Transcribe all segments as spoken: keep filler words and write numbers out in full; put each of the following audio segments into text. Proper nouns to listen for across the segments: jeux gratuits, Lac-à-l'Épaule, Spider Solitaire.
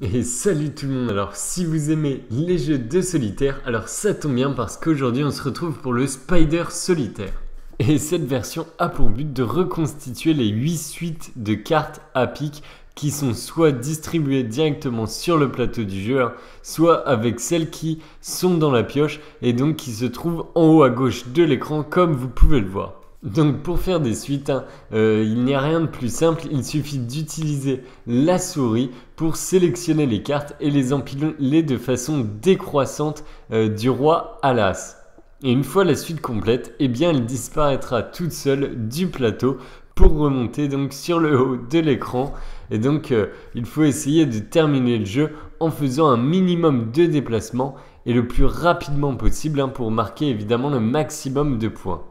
Et salut tout le monde, alors si vous aimez les jeux de solitaire, alors ça tombe bien parce qu'aujourd'hui on se retrouve pour le Spider Solitaire. Et cette version a pour but de reconstituer les huit suites de cartes à pic qui sont soit distribuées directement sur le plateau du jeu, hein, soit avec celles qui sont dans la pioche et donc qui se trouvent en haut à gauche de l'écran comme vous pouvez le voir. Donc pour faire des suites, hein, euh, il n'y a rien de plus simple, il suffit d'utiliser la souris pour sélectionner les cartes et les empiler de façon décroissante euh, du roi à l'as. Et une fois la suite complète, eh bien elle disparaîtra toute seule du plateau pour remonter donc sur le haut de l'écran. Et donc euh, il faut essayer de terminer le jeu en faisant un minimum de déplacements et le plus rapidement possible hein, pour marquer évidemment le maximum de points.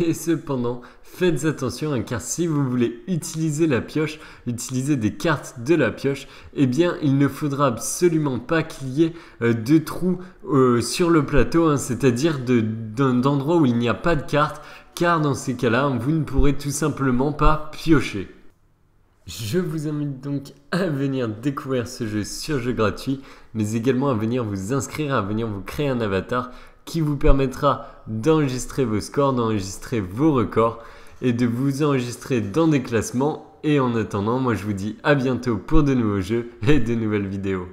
Et cependant, faites attention hein, car si vous voulez utiliser la pioche, utiliser des cartes de la pioche, eh bien il ne faudra absolument pas qu'il y ait euh, de trous euh, sur le plateau, hein, c'est-à-dire d'endroits où il n'y a pas de cartes, car dans ces cas-là, hein, vous ne pourrez tout simplement pas piocher. Je vous invite donc à venir découvrir ce jeu sur jeux gratuits, mais également à venir vous inscrire, à venir vous créer un avatar qui vous permettra d'enregistrer vos scores, d'enregistrer vos records et de vous enregistrer dans des classements. Et en attendant, moi je vous dis à bientôt pour de nouveaux jeux et de nouvelles vidéos.